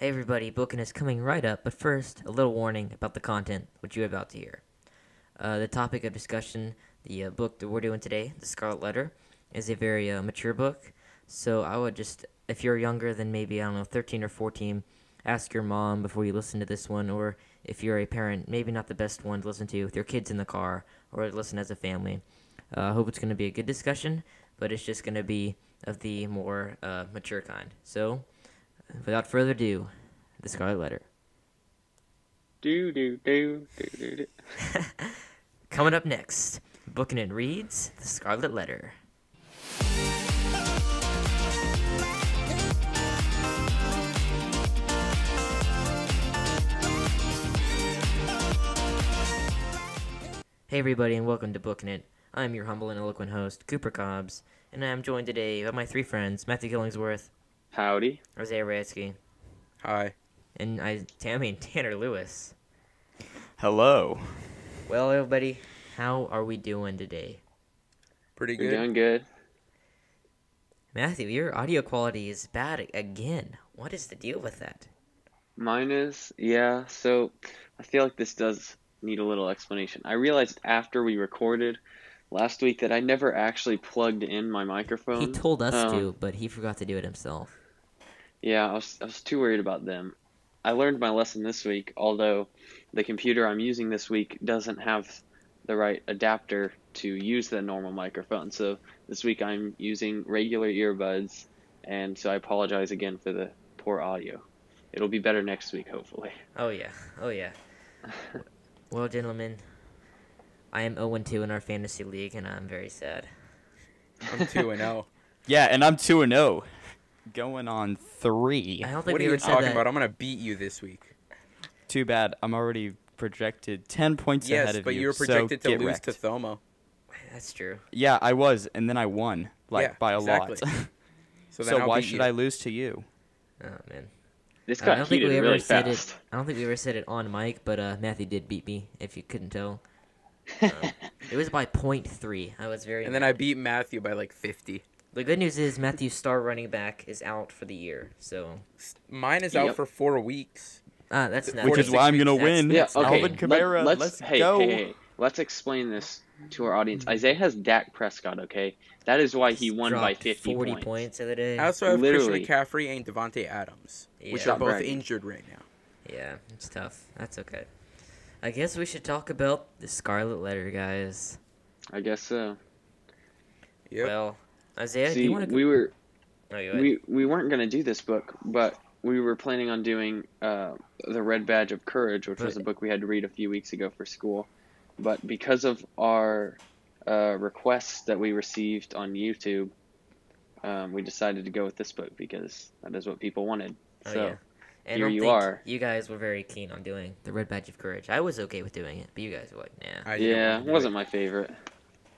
Hey everybody, Bookin' is coming right up, but first, a little warning about the content, which you're about to hear. The topic of discussion, the book that we're doing today, The Scarlet Letter, is a very mature book, so I would just, if you're younger than maybe, I don't know, 13 or 14, ask your mom before you listen to this one, or if you're a parent, maybe not the best one to listen to with your kids in the car, or listen as a family. I hope it's going to be a good discussion, but it's just going to be of the more mature kind. So, without further ado, The Scarlet Letter. Do do do do do do. Coming up next, Bookin' It reads The Scarlet Letter. Hey everybody, and welcome to Bookin' It. I'm your humble and eloquent host, Cooper Cobbs, and I am joined today by my three friends, Matthew Gillingsworth. Howdy. Josiah Radsky. Hi. And Tammy Tanner Lewis. Hello. Well, everybody, how are we doing today? Pretty good. We're doing good. Matthew, your audio quality is bad again. What is the deal with that? Mine is, yeah, so I feel like this does need a little explanation. I realized after we recorded last week that I never actually plugged in my microphone. He told us to, but he forgot to do it himself. Yeah, I was too worried about them. I learned my lesson this week, although the computer I'm using this week doesn't have the right adapter to use the normal microphone. So this week I'm using regular earbuds, and so I apologize again for the poor audio. It'll be better next week, hopefully. Oh, yeah. Oh, yeah. Well, gentlemen, I am 0-2 in our fantasy league, and I'm very sad. I'm 2-0. Yeah, and I'm 2-0. Going on 3. I don't think what we are you talking that. About? I'm going to beat you this week. Too bad. I'm already projected 10 points ahead of you. Yes, but you were projected so to lose wrecked. To Thomo. That's true. Yeah, I was, and then I won, like, yeah, by a exactly. lot. so why should you. I lose to you? Oh, man. This got heated really fast. I don't think we ever said it on mic, but Matthew did beat me, if you couldn't tell. It was by 0.3. I was very. And mad. Then I beat Matthew by like 50. The good news is Matthew's star running back is out for the year. So mine is out for 4 weeks. That's not. Which is why I'm gonna win. That's yeah. Okay. Alvin Cabrera. Let's go. Hey. Let's explain this to our audience. Isaiah has Dak Prescott. Okay, that is why he won by 50 40 points the other day. I also have Christian McCaffrey and Devonte Adams, which are both injured right now. Yeah, it's tough. That's okay. I guess we should talk about The Scarlet Letter, guys. I guess so. Yep. Well, Isaiah, do you want to... We weren't going to do this book, but we were planning on doing The Red Badge of Courage, which was a book we had to read a few weeks ago for school. But because of our requests that we received on YouTube, we decided to go with this book because that is what people wanted. Oh, so. Yeah. And here you are. You guys were very keen on doing The Red Badge of Courage. I was okay with doing it, but you guys were like, nah. Yeah, it wasn't my favorite.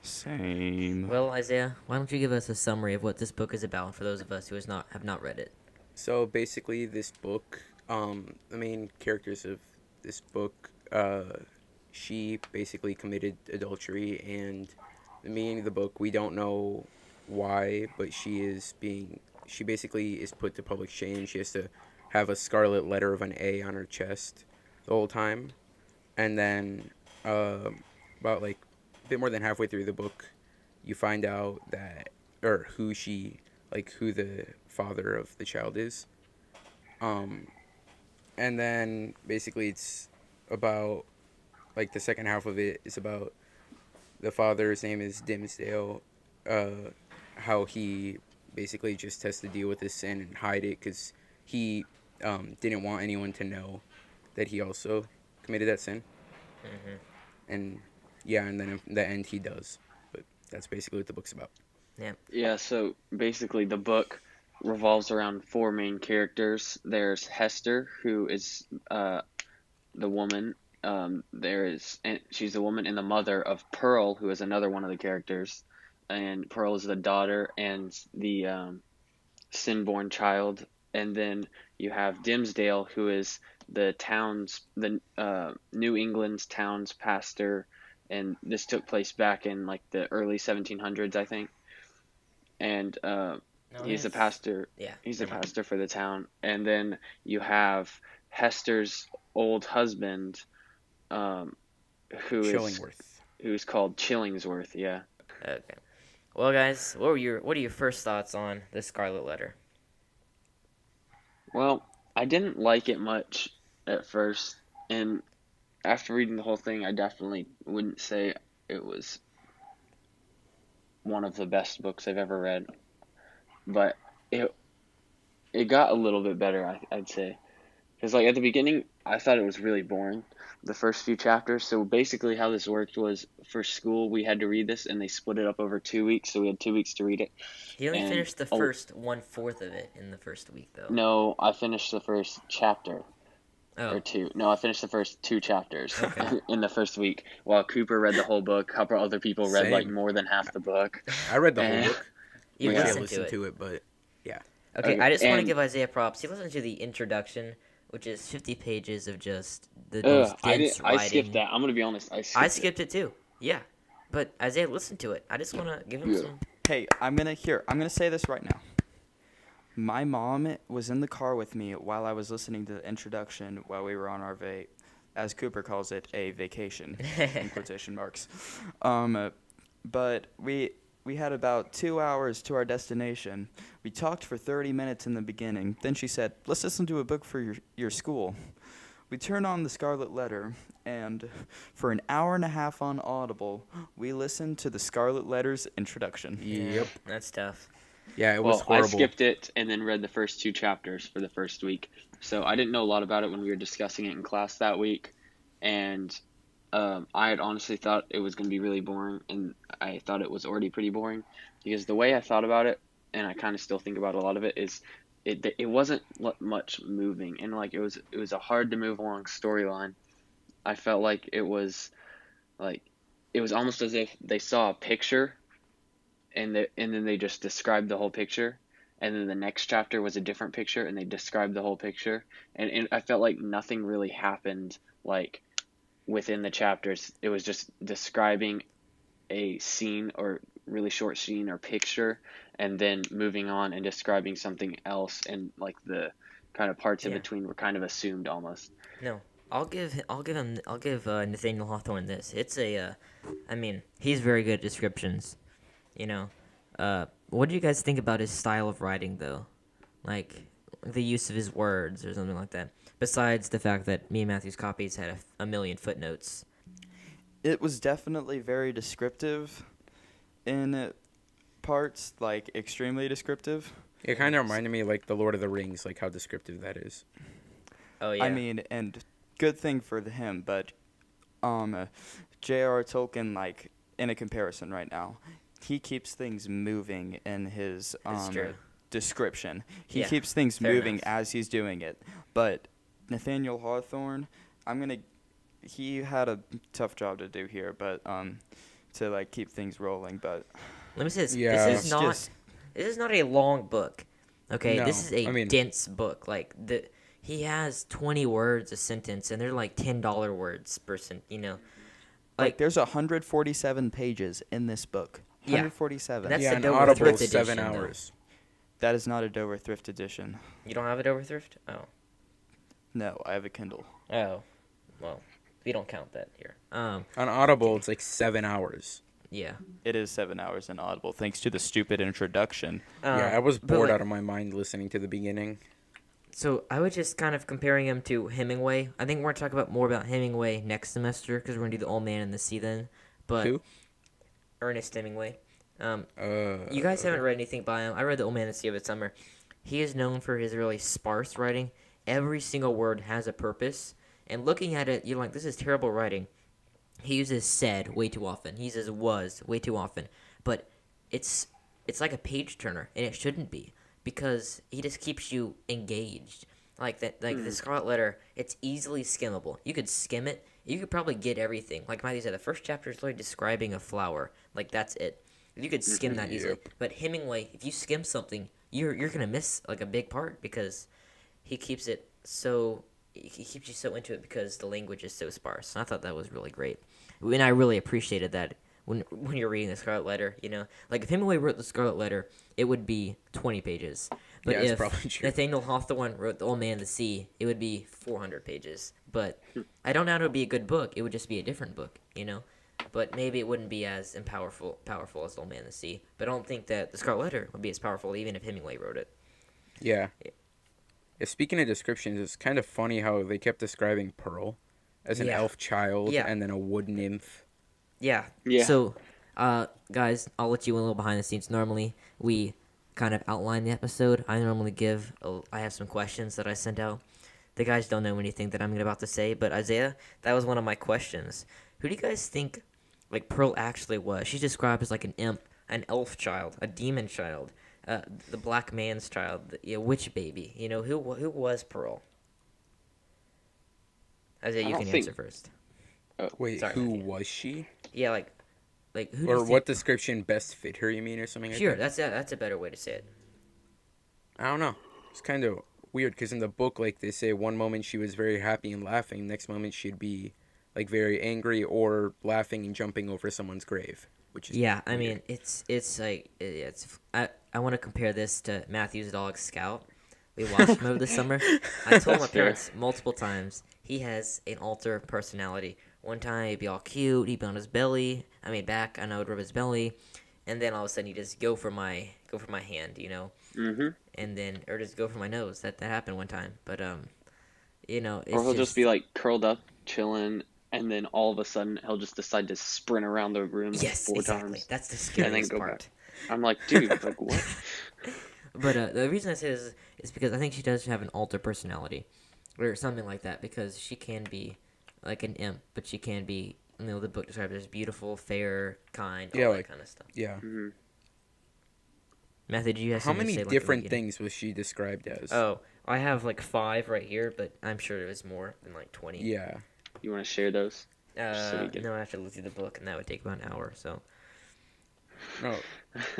Same. Well, Isaiah, why don't you give us a summary of what this book is about for those of us who have not read it? So basically, this book, the main characters of this book, she basically committed adultery, and the meaning of the book, we don't know why, but she basically is put to public shame. She has to have a scarlet letter of an A on her chest the whole time. And then about like a bit more than halfway through the book, you find out that, or who the father of the child is. And then basically it's about, like the second half of it is about the father's name is Dimsdale, how he basically just has to deal with his sin and hide it because he... didn't want anyone to know that he also committed that sin. Mm-hmm. And yeah, and then in the end he does. But that's basically what the book's about. Yeah. Yeah, so basically the book revolves around 4 main characters. There's Hester, who is the woman. She's the woman and the mother of Pearl, who is another one of the characters. And Pearl is the daughter and the sin-born child. And then you have Dimsdale, who is New England's town's pastor, and this took place back in like the early 1700s, I think. And No, he's a pastor. Yeah, he's a pastor for the town. And then you have Hester's old husband, who is called Chillingsworth. Yeah. Okay. Well, guys, what are your first thoughts on The Scarlet Letter? Well, I didn't like it much at first, and after reading the whole thing, I definitely wouldn't say it was one of the best books I've ever read. But it got a little bit better, I'd say. Because, like, at the beginning, I thought it was really boring, the first few chapters. So basically how this worked was, for school, we had to read this, and they split it up over 2 weeks, so we had 2 weeks to read it. He only finished the first one-fourth of it in the first week, though. No, I finished the first chapter. Oh. Or two. No, I finished the first two chapters in the first week, while Cooper read the whole book. A couple other people read, like, more than half the book. I read the whole book. You listened to it, but, yeah. Okay, I just want to give Isaiah props. He listened to the introduction, which is 50 pages of just the most dense writing. I skipped that. I'm going to be honest. I skipped it, too. Yeah. But Isaiah listened to it. I just want to give him some. Hey, I'm going to say this right now. My mom was in the car with me while I was listening to the introduction while we were on our as Cooper calls it, a vacation, in quotation marks. But we had about 2 hours to our destination. We talked for 30 minutes in the beginning. Then she said, let's listen to a book for your school. We turned on The Scarlet Letter, and for an hour and a half on Audible, we listened to The Scarlet Letter's introduction. Yep. That's tough. Yeah, it was horrible. I skipped it and then read the first two chapters for the first week. So I didn't know a lot about it when we were discussing it in class that week. And I had honestly thought it was going to be really boring, and I thought it was already pretty boring, because the way I thought about it, and I kind of still think about a lot of it, is it wasn't much moving, and like it was a hard to move along storyline. I felt like it was almost as if they saw a picture, and then they just described the whole picture, and then the next chapter was a different picture, and they described the whole picture, and I felt like nothing really happened, like, within the chapters. It was just describing a scene, or really short scene or picture, and then moving on and describing something else, and like the kind of parts in between were kind of assumed almost. No, I'll give Nathaniel Hawthorne this. It's a I mean, he's very good at descriptions, you know. What do you guys think about his style of writing, though? Like the use of his words or something like that. Besides the fact that me and Matthew's copies had a million footnotes. It was definitely very descriptive in parts, like extremely descriptive. It kind of reminded me like The Lord of the Rings, like how descriptive that is. Oh, yeah. I mean, and good thing for him, but J.R.R. Tolkien, like in a comparison right now, he keeps things moving in his description. He keeps things moving as he's doing it, but Nathaniel Hawthorne, he had a tough job to do here, but to like keep things rolling. But let me say this: this is not a long book. Okay, no, this is a dense book. Like he has 20 words a sentence, and they're like $10 words per sentence. You know, like there's 147 pages in this book. 147. Yeah, that's an Audible 7 hours. That is not a Dover Thrift edition. You don't have a Dover Thrift? Oh. No, I have a Kindle. Oh, well, we don't count that here. On Audible, it's like 7 hours. Yeah. It is 7 hours in Audible, thanks to the stupid introduction. Yeah, I was bored out of my mind listening to the beginning. So I was just kind of comparing him to Hemingway. I think we're going to talk more about Hemingway next semester, because we're going to do The Old Man and the Sea then. But who? Ernest Hemingway. You guys haven't read anything by him. I read The Old Man and the Sea over the summer. He is known for his really sparse writing. Every single word has a purpose, and looking at it, you're like, this is terrible writing. He uses said way too often. He uses was way too often. But it's like a page-turner, and it shouldn't be, because he just keeps you engaged. Like The Scarlet Letter, it's easily skimmable. You could skim it. You could probably get everything. Like Matthew said, the first chapter is literally describing a flower. Like, that's it. You could skim that easily. But Hemingway, if you skim something, you're going to miss, like, a big part, because he keeps it so – he keeps you so into it because the language is so sparse. And I thought that was really great. And I really appreciated that when you're reading The Scarlet Letter, you know? Like, if Hemingway wrote The Scarlet Letter, it would be 20 pages. But yeah, if Nathaniel Hawthorne wrote The Old Man and the Sea, it would be 400 pages. But I don't know how it would be a good book. It would just be a different book, you know? But maybe it wouldn't be as powerful as The Old Man and the Sea. But I don't think that The Scarlet Letter would be as powerful even if Hemingway wrote it. Yeah. Speaking of descriptions, it's kind of funny how they kept describing Pearl as an elf child and then a wood nymph. Yeah. Yeah. So, guys, I'll let you in a little behind the scenes. Normally, we kind of outline the episode. I normally give I have some questions that I send out. The guys don't know anything that I'm about to say, but Isaiah, that was one of my questions. Who do you guys think, like, Pearl actually was? She's described as, like, an imp, an elf child, a demon child, the black man's child, the witch baby. You know, who was Pearl? Isaiah, you can answer first. Wait, sorry, who was she? Yeah, like who? Or what description best fit her? You mean, or something? Sure, that's a better way to say it. I don't know. It's kind of weird because in the book, like, they say one moment she was very happy and laughing, next moment she'd be like very angry or laughing and jumping over someone's grave, which is weird. I mean, it's I want to compare this to Matthew's dog Scout. We watched him this summer. I told my parents multiple times he has an alter personality. One time, he'd be all cute, he'd be on his belly, I would rub his belly, and then all of a sudden, he'd just go for my hand, you know? Mm-hmm. And then, or just go for my nose. That happened one time, but, you know, it's or he'll just be, like, curled up, chilling, and then all of a sudden, he'll just decide to sprint around the room four times. That's the scariest part. Back. I'm like, dude, like, what? But the reason I say this is because I think she does have an alter personality, or something like that, because she can be like an imp, but she can be, you know, the book described as beautiful, fair, kind, all that kind of stuff. Yeah. Mm-hmm. Matthew, do you have something to say? How many different things was she described as? Oh, I have like 5 right here, but I'm sure there was more than like 20. Yeah. You want to share those? No, I have to look through the book, and that would take about an hour, so. Oh,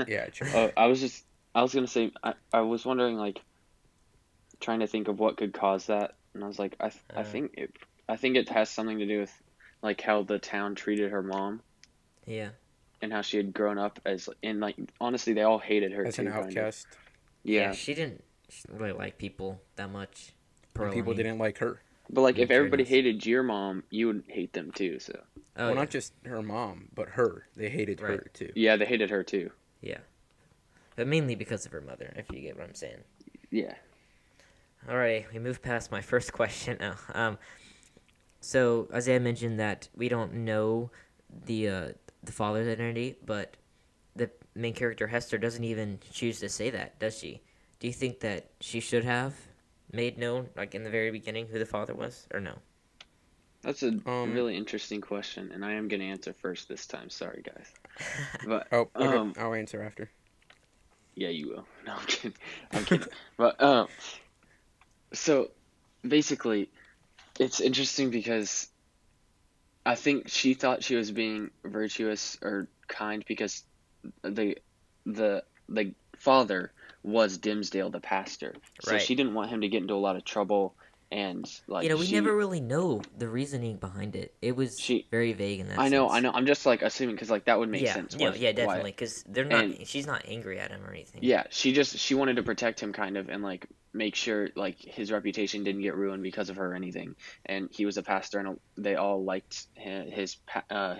yeah, true. I was wondering, like, trying to think of what could cause that, and I was like, I think it has something to do with, like, how the town treated her mom. Yeah. And how she had grown up and honestly, they all hated her. As an outcast. Kind of. Yeah, she didn't really like people that much. People didn't like her. But, like, if everybody hated your mom, you would hate them, too, so. Oh, well, not just her mom, but her. They hated her, too. Yeah, they hated her, too. Yeah. But mainly because of her mother, if you get what I'm saying. Yeah. All right, we move past my first question now. So, Isaiah mentioned that we don't know the father's identity, but the main character, Hester, doesn't even choose to say that, does she? Do you think that she should have made known, like, in the very beginning, who the father was, or no? That's a really interesting question, and I am going to answer first this time. Sorry, guys. But, I'll answer after. Yeah, you will. No, I'm kidding. I'm kidding. But, so, basically, it's interesting because I think she thought she was being virtuous or kind because the father was Dimsdale, the pastor. So she didn't want him to get into a lot of trouble, and like, you know, we never really know the reasoning behind it. It was very vague in that sense. I know. I'm just like assuming because like that would make sense. Yeah, definitely. Because she's not angry at him or anything. Yeah, she wanted to protect him kind of and like make sure like his reputation didn't get ruined because of her or anything. And he was a pastor, and they all liked his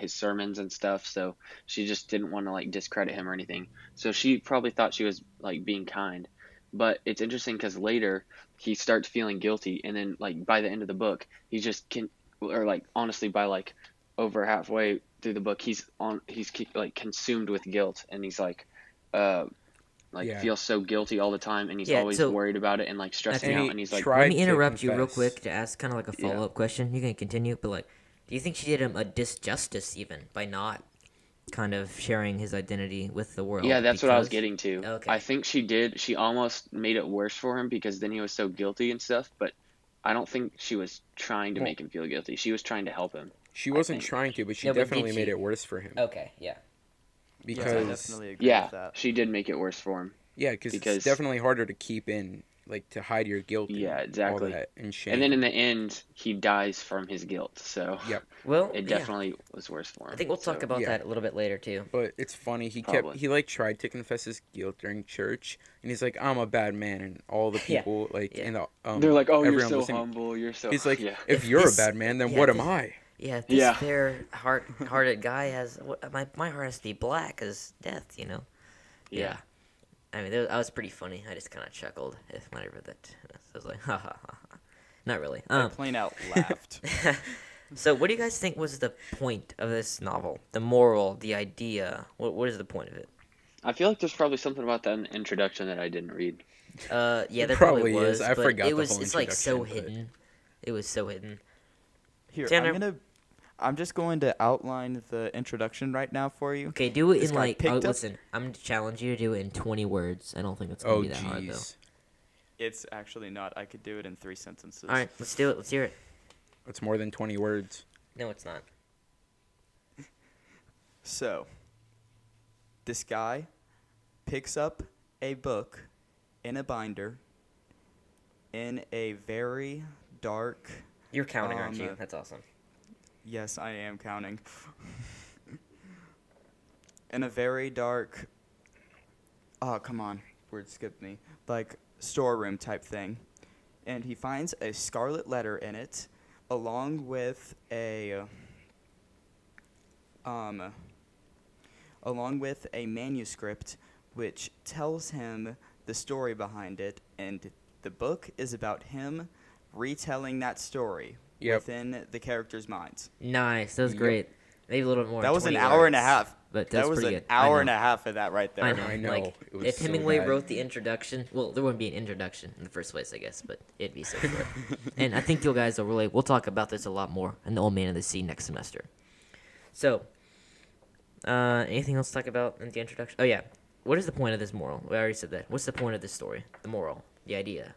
sermons and stuff. So she just didn't want to like discredit him or anything. So she probably thought she was like being kind. But it's interesting because later he starts feeling guilty, and then like by the end of the book, he just honestly by like over halfway through the book, he's like consumed with guilt, and he's like, feels so guilty all the time, and he's always worried about it and like stressing out, and he's like. Let me interrupt you real quick to ask kind of like a follow up question. You can continue, but like, do you think she did him a disjustice even by not kind of sharing his identity with the world? Yeah, that's what I was getting to. Okay. I think she did. She almost made it worse for him because then he was so guilty and stuff, but I don't think she was trying to make him feel guilty. She was trying to help him. She wasn't trying to, but she definitely made it worse for him. Okay, yeah. Because I definitely agree with that. She did make it worse for him. Yeah, because it's definitely harder to keep in like to hide your guilt. Yeah, exactly. All that and shame. And then in the end, he dies from his guilt. So yep. Well, it definitely was worse for him. I think we'll talk about that a little bit later too. But it's funny. He kept tried to confess his guilt during church, and he's like, "I'm a bad man," and all the people and the, they're like, "Oh, you're so humble. You're so." He's like, "If you're a bad man, then what am I?" Yeah, this fair hearted guy has my heart has to be black as death, you know. Yeah. I mean, that was pretty funny. I just kind of chuckled whenever that. I was like, ha ha ha. Not really. I plain out laughed. So, what do you guys think was the point of this novel? The moral, the idea. What is the point of it? I feel like there's probably something about that in the introduction that I didn't read. Yeah, there probably was. I forgot the whole introduction. It's like so hidden. It was so hidden. Here, Tanner, I'm just going to outline the introduction right now for you. Okay, do it in like. Listen, I'm going to challenge you to do it in 20 words. I don't think it's going to be that hard, though. It's actually not. I could do it in 3 sentences. All right, let's do it. Let's hear it. It's more than 20 words. No, it's not. So, this guy picks up a book in a binder in a very dark. You're counting, aren't you? That's awesome. Yes, I am counting. In a very dark, oh, come on, word skipped me, like storeroom type thing. And he finds a scarlet letter in it, along with a manuscript which tells him the story behind it, and the book is about him retelling that story. Yep. Within the characters' minds. Nice. That was great. Maybe a little bit more. That was an hour and a half. But that was an hour and a half of that right there. I know. Like, it was if Hemingway wrote the introduction, well, there wouldn't be an introduction in the first place, I guess, but it'd be so short. And I think you guys will really, we'll talk about this a lot more in The Old Man and the Sea next semester. So, anything else to talk about in the introduction? Oh, yeah. What is the point of this moral? We already said that. What's the point of this story? The moral, the idea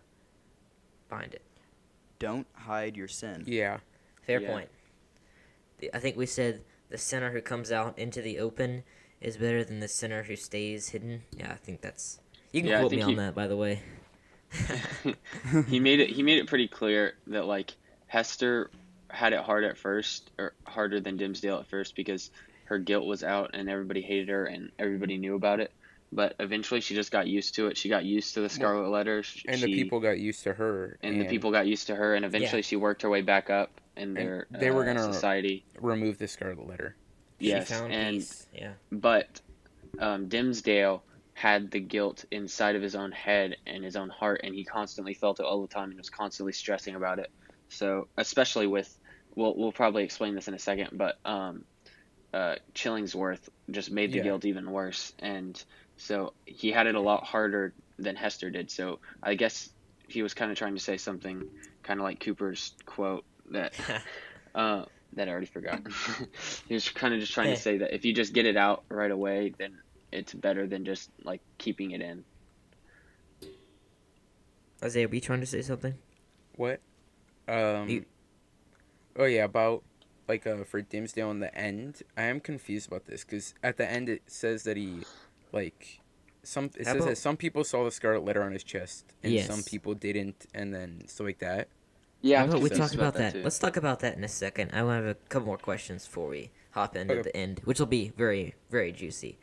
behind it. Don't hide your sin. Yeah. Fair point. I think we said the sinner who comes out into the open is better than the sinner who stays hidden. Yeah, I think that's... You can quote me on that, by the way. He made it pretty clear that, like, Hester had it hard at first, or harder than Dimsdale at first, because her guilt was out and everybody hated her and everybody knew about it. But eventually she just got used to it. She got used to the Scarlet Letter. The people got used to her. And the people got used to her. And eventually she worked her way back up in their society. They were going to remove the Scarlet Letter. Yes. She found peace. Yeah. But Dimsdale had the guilt inside of his own head and his own heart. And he constantly felt it all the time and was constantly stressing about it. So especially with – we'll probably explain this in a second. But Chillingsworth just made the guilt even worse. And – so he had it a lot harder than Hester did. So I guess he was kind of trying to say something kind of like Cooper's quote that I already forgot. He was kind of just trying to say that if you just get it out right away, then it's better than just like keeping it in. Isaiah, were you trying to say something? What? About... Like for Dimsdale in the end, I am confused about this because at the end it says that he... Like, it says that some people saw the Scarlet Letter on his chest, and some people didn't, and then stuff like that. Yeah, I know, we talked about that. Let's talk about that in a second. I want to have a couple more questions before we hop in at the end, which will be very, very juicy.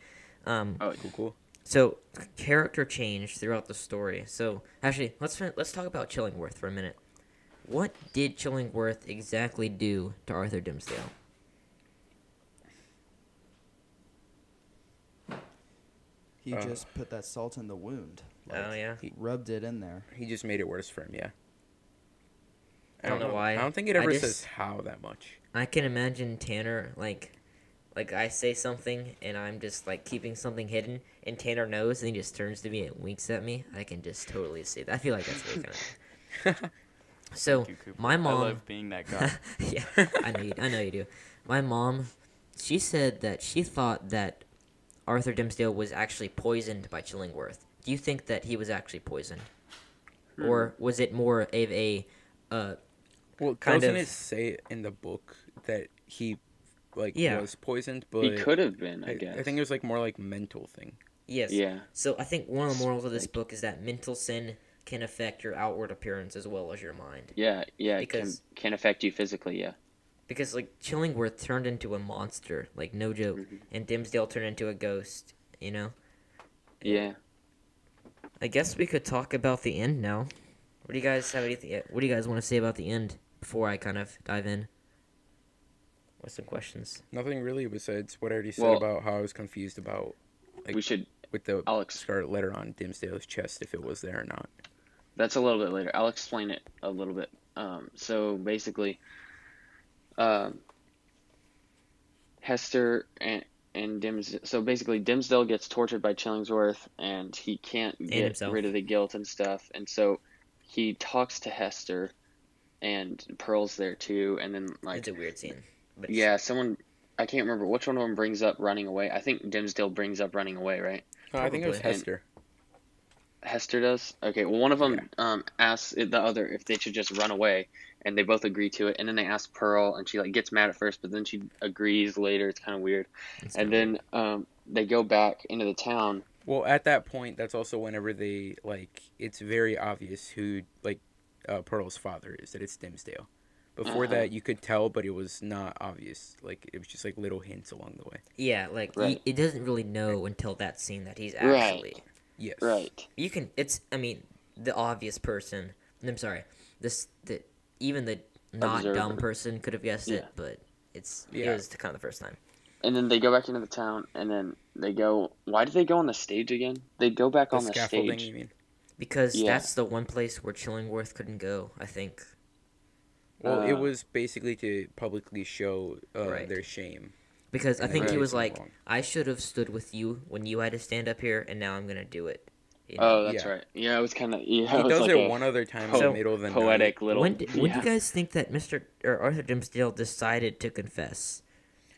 Cool. So, character change throughout the story. So, actually, let's talk about Chillingworth for a minute. What did Chillingworth exactly do to Arthur Dimsdale? He just put that salt in the wound. Like, he rubbed it in there. He just made it worse for him, I don't know why. I don't think it ever says how that much. I can imagine Tanner, like I say something, and I'm just, like, keeping something hidden, and Tanner knows, and he just turns to me and winks at me. I can just totally see that. I feel like that's really kind of... So, my mom... I love being that guy. Yeah, I know you do. My mom, she said that she thought that Arthur Dimsdale was actually poisoned by Chillingworth. Do you think that he was actually poisoned? Mm-hmm. Or was it more of a doesn't it say in the book that he was poisoned? But he could have been, I guess. I think it was like more like mental thing. Yes. Yeah. So I think one of the morals of this book is that mental sin can affect your outward appearance as well as your mind. Yeah, because it can affect you physically, yeah. Because, like, Chillingworth turned into a monster, like, no joke. Mm-hmm. And Dimsdale turned into a ghost, you know? Yeah. I guess we could talk about the end now. What do you guys have? What do you guys want to say about the end before I kind of dive in? What's some questions? Nothing really besides what I already said about how I was confused about, like, we should, with the Scarlet Letter on Dimsdale's chest, if it was there or not. That's a little bit later. I'll explain it a little bit. So basically, Hester and Dimsdale. So basically, Dimsdale gets tortured by Chillingworth, and he can't get rid of the guilt and stuff. And so he talks to Hester, and Pearl's there too. And then, like, it's a weird scene. But yeah, someone, I can't remember which one of them brings up running away. I think Dimsdale brings up running away, right? I think it was Hester. Hester does? Okay, well, one of them asks the other if they should just run away, and they both agree to it, and then they ask Pearl, and she, like, gets mad at first, but then she agrees later. It's kind of weird. Then they go back into the town. Well, at that point, that's also whenever they, like, it's very obvious who, like, Pearl's father is, that it's Dimsdale. Before that, you could tell, but it was not obvious. Like, it was just, like, little hints along the way. Yeah, like, it doesn't really know until that scene that he's actually... Right. Yes. Right. You can... It's... I mean, the obvious person... I'm sorry. Even the not-dumb person could have guessed it, but it's... Yeah. It was kind of the first time. And then they go back into the town, and then they go... Why did they go on the stage again? They go back on the stage. You mean? Because that's the one place where Chillingworth couldn't go, I think. Well, it was basically to publicly show their shame. Because I think he was like, I should have stood with you when you had to stand up here, and now I'm going to do it. You know? Oh, that's right. Yeah, it was kind of... Yeah, he does like it one other time in the middle of the poetic night. Little... When do you guys think that Arthur Dimsdale decided to confess?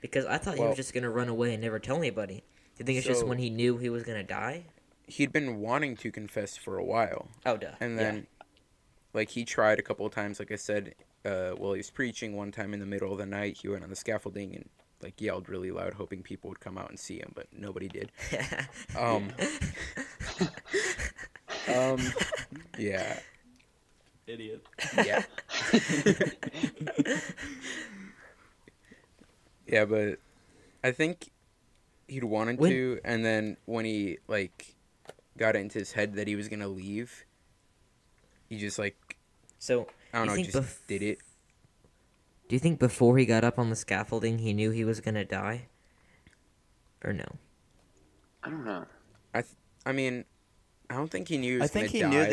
Because I thought he was just going to run away and never tell anybody. Do you think it's just when he knew he was going to die? He'd been wanting to confess for a while. Oh, duh. And then, like, he tried a couple of times, like I said... while he was preaching one time in the middle of the night, he went on the scaffolding and, like, yelled really loud, hoping people would come out and see him, but nobody did. Yeah. Idiot. Yeah. Yeah, but I think he'd wanted to, and then when he, like, got it into his head that he was gonna leave, he just, like... So... I don't know, just did it. Do you think before he got up on the scaffolding, he knew he was going to die? Or no? I don't know. I mean, I don't think he knew he was going to die. I think he knew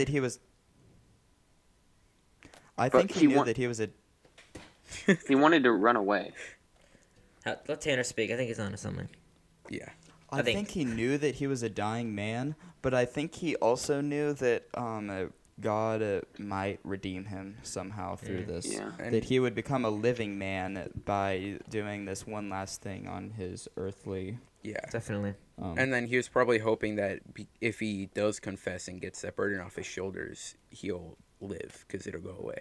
that he was... He wanted to run away. Let Tanner speak. I think he's onto something. Yeah. I think he knew that he was a dying man, but I think he also knew that... God might redeem him somehow through this. Yeah. That he would become a living man by doing this one last thing on his earthly... Yeah. Definitely. And then he was probably hoping that if he does confess and gets that burden off his shoulders, he'll live because it'll go away.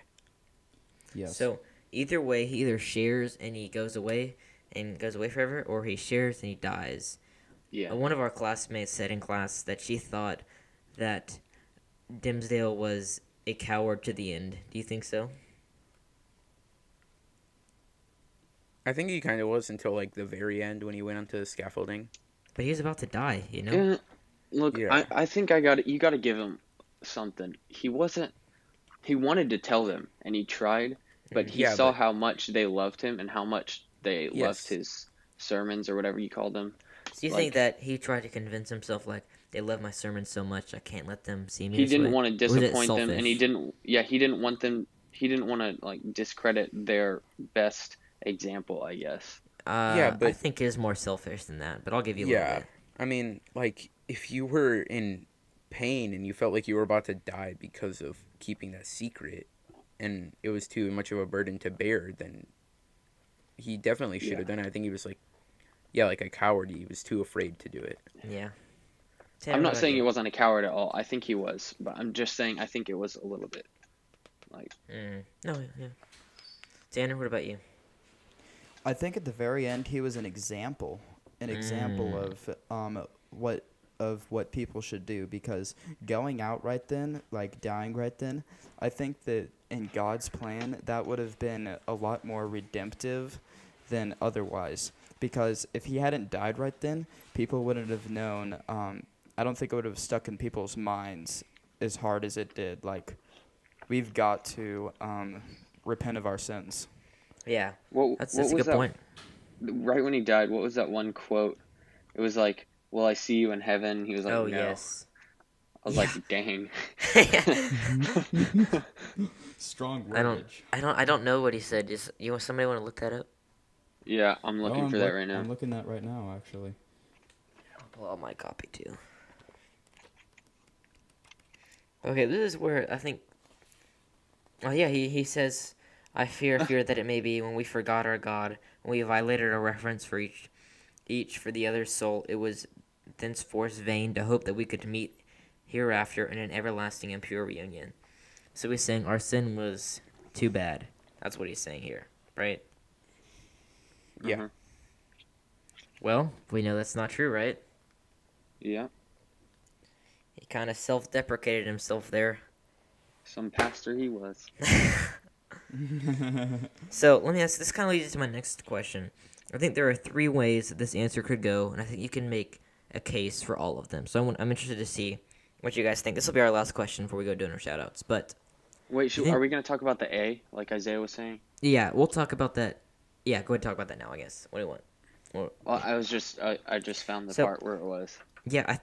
Yes. So either way, he either shares and he goes away forever, or he shares and he dies. Yeah. One of our classmates said in class that she thought that... Dimsdale was a coward to the end. Do you think so? I think he kind of was until, like, the very end when he went onto the scaffolding. But he was about to die, you know? Yeah, look, yeah. I think you got to give him something. He wanted to tell them, and he tried, but he saw how much they loved him and how much they loved his sermons or whatever you call them. So you think that he tried to convince himself, like, they love my sermons so much, I can't let them see me. He didn't want to disappoint them, and he didn't want to, like, discredit their best example, I guess. But I think it is more selfish than that, but I'll give you a little bit. I mean, like, if you were in pain and you felt like you were about to die because of keeping that secret, and it was too much of a burden to bear, then he definitely should have done it. I think he was, like, like a coward. He was too afraid to do it. Yeah. I'm not saying he wasn't a coward at all. I think he was, but I'm just saying I think it was a little bit, like... No, yeah. Tanner, what about you? I think at the very end he was an example of what of what people should do, because going out right then, like dying right then, I think that in God's plan, that would have been a lot more redemptive than otherwise. Because if he hadn't died right then, people wouldn't have known. I don't think it would have stuck in people's minds as hard as it did. Like, we've got to repent of our sins. Yeah, that's a good point. Right when he died, what was that one quote? It was like, "Will I see you in heaven?" He was like, "Oh, no." Yes. I was like, "Dang." Strong wordage. I don't know what he said. Is somebody want to look that up? Yeah, I'm looking for that right now. I'm looking that right now, actually. I'll pull out my copy too. Okay, this is where I think. Oh yeah, he says, "I fear that it may be when we forgot our God, when we violated our reverence for each for the other's soul. It was thenceforth vain to hope that we could meet hereafter in an everlasting and pure reunion." So he's saying our sin was too bad. That's what he's saying here, right? Yeah. Mm-hmm. Well, we know that's not true, right? Yeah. He kind of self-deprecated himself there. Some pastor he was. So, let me ask, this kind of leads to my next question. I think there are three ways that this answer could go, and I think you can make a case for all of them. So I'm interested to see what you guys think. This will be our last question before we go doing our shout-outs. But, wait, are we going to talk about the A, like Isaiah was saying? Yeah, we'll talk about that. Yeah, go ahead and talk about that now, I guess. What do you want? Well, I was just I just found the part where it was. Yeah,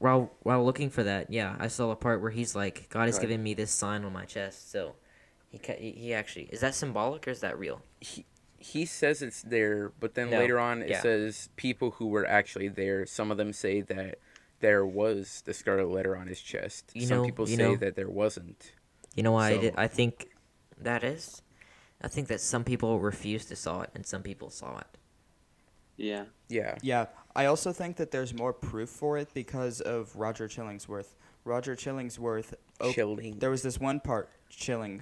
while looking for that, yeah, I saw a part where he's like, God has given me this sign on my chest, so... He actually, is that symbolic or is that real? He says it's there, but then later on it says people who were actually there, some of them say that there was the Scarlet Letter on his chest. Some people say that there wasn't. You know why? So, I think that some people refused to saw it and some people saw it. Yeah. Yeah. Yeah. I also think that there's more proof for it because of Roger Chillingworth. Roger Chillingworth. There was this one part. Chillingworth.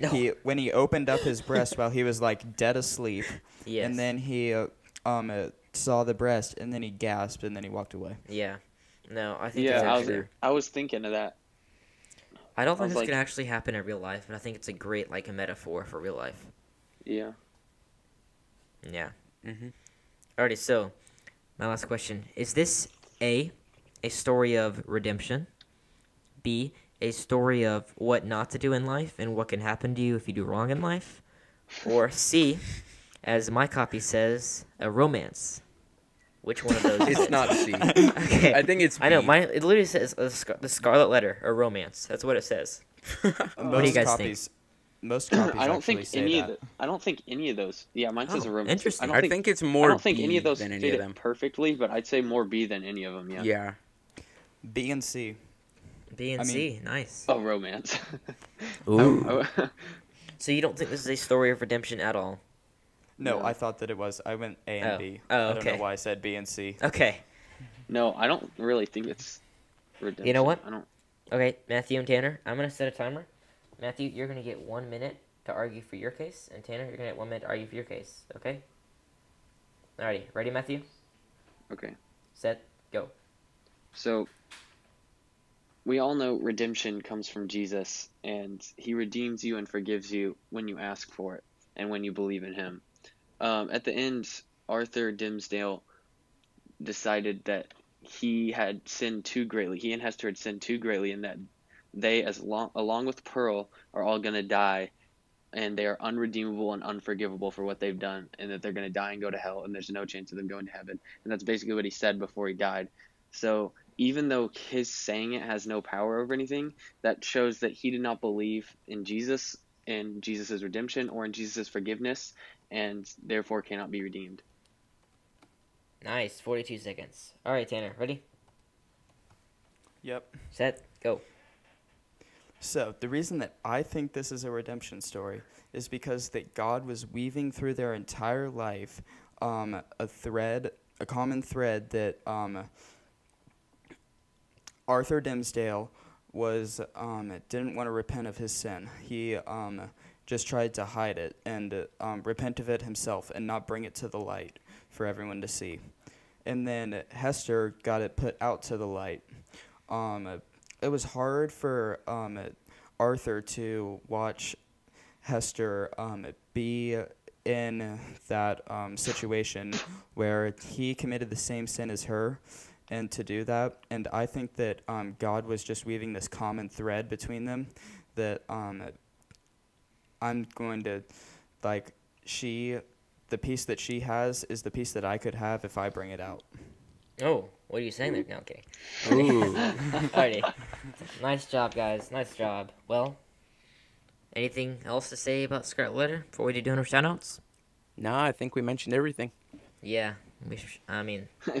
No. When he opened up his breast while he was like dead asleep. Yes. And then he saw the breast, and then he gasped, and then he walked away. Yeah. No, I think I was thinking of that. I don't think this can actually happen in real life, and I think it's a great like a metaphor for real life. Yeah. Yeah. Mhm. Alrighty, so my last question is this: A story of redemption. B, a story of what not to do in life and what can happen to you if you do wrong in life. Or C, as my copy says, a romance. Which one of those is it? It's not C. Okay. I think it's B. I know. It literally says The Scarlet Letter, a romance. That's what it says. What do you guys think? Most copies I don't think any of those. Yeah, mine says a romance. Interesting. I think it's more I don't think B any of those fit it perfectly, but I'd say more B than any of them, yeah. Yeah. B and C. B and C, nice. Oh, romance. Ooh. So you don't think this is a story of redemption at all? No, I thought that it was. I went A and B. Oh, okay. I don't know why I said B and C. Okay. No, I don't really think it's redemption. You know what? I don't. Okay, Matthew and Tanner, I'm going to set a timer. Matthew, you're going to get 1 minute to argue for your case, and Tanner, you're going to get 1 minute to argue for your case, okay? Alrighty, ready, Matthew? Okay. Set, go. So... we all know redemption comes from Jesus, and he redeems you and forgives you when you ask for it and when you believe in him. At the end, Arthur Dimmesdale decided that he had sinned too greatly. He and Hester had sinned too greatly, and that they, along with Pearl, are all going to die, and they are unredeemable and unforgivable for what they've done, and that they're going to die and go to hell, and there's no chance of them going to heaven. And that's basically what he said before he died. So... even though his saying it has no power over anything, that shows that he did not believe in Jesus, in Jesus' redemption, or in Jesus' forgiveness, and therefore cannot be redeemed. Nice, 42 seconds. All right, Tanner, ready? Yep. Set, go. So, the reason that I think this is a redemption story is because that God was weaving through their entire life a common thread that... Arthur Dimmesdale didn't want to repent of his sin. He just tried to hide it and repent of it himself and not bring it to the light for everyone to see. and then Hester got it put out to the light. It was hard for Arthur to watch Hester be in that situation where he committed the same sin as her, and to do that. And I think that God was just weaving this common thread between them, that I'm going to, like, the piece that she has is the piece that I could have if I bring it out. Oh, what are you saying there? No, I'm kidding. Ooh. Alrighty. Nice job, guys. Nice job. Well, anything else to say about Scarlet Letter before we do our shout-outs? Nah, I think we mentioned everything. Yeah. I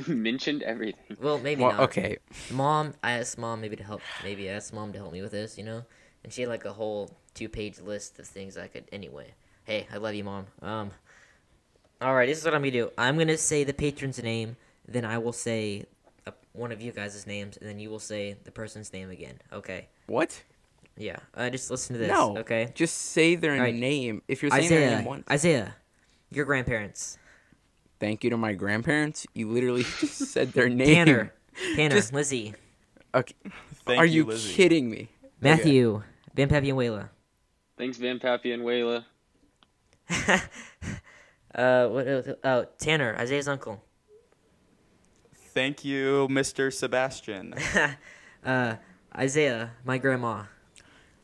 mentioned everything. Well, maybe not. Okay. Mom, I asked Mom to help me with this, you know? And she had, like, a whole 2-page list of things I could, anyway. Hey, I love you, Mom. Alright, this is what I'm going to do. I'm going to say the patron's name, then I will say one of you guys' names, and then you will say the person's name again. Okay. What? Yeah. Just listen to this. No. Okay? Just say their name. If you're saying their name once. Isaiah, your grandparents. Thank you to my grandparents. You literally just said their name. Tanner, Lizzie. Okay. Are you Lizzie. Kidding me? Matthew, okay. Van Pappy and Wayla. Thanks, Van Pappy and Wayla. What else? Oh, Tanner, Isaiah's uncle. Thank you, Mr. Sebastian. Isaiah, my grandma.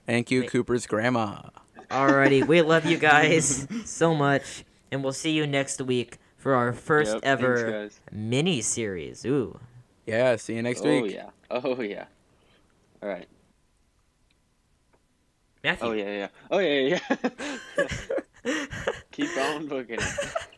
Thank you, Cooper's grandma. Alrighty, we love you guys so much, and we'll see you next week for our first ever mini series. Ooh. Yeah, see you next week. Oh yeah. All right. Matthew. Oh yeah. Keep on booking it.